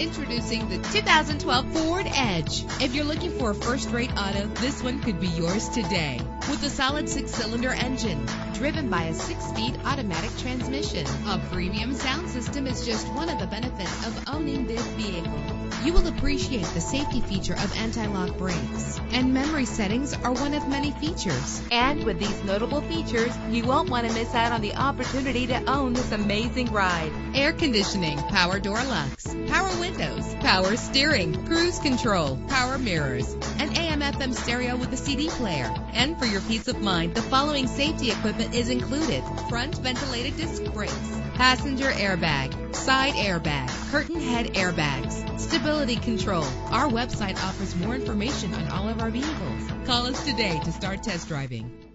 Introducing the 2012 Ford Edge. If you're looking for a first-rate auto, this one could be yours today. With a solid 6-cylinder engine, driven by a 6-speed automatic transmission, a premium sound system is just one of the benefits of owning this vehicle. You will appreciate the safety feature of anti-lock brakes, and memory settings are one of many features. And with these notable features, you won't want to miss out on the opportunity to own this amazing ride. Air conditioning, power door locks, power windows, power steering, cruise control, power mirrors, an AM/FM stereo with a CD player. And for your peace of mind, the following safety equipment is included: front ventilated disc brakes, passenger airbag, side airbag, curtain head airbags, stability control. Our website offers more information on all of our vehicles. Call us today to start test driving.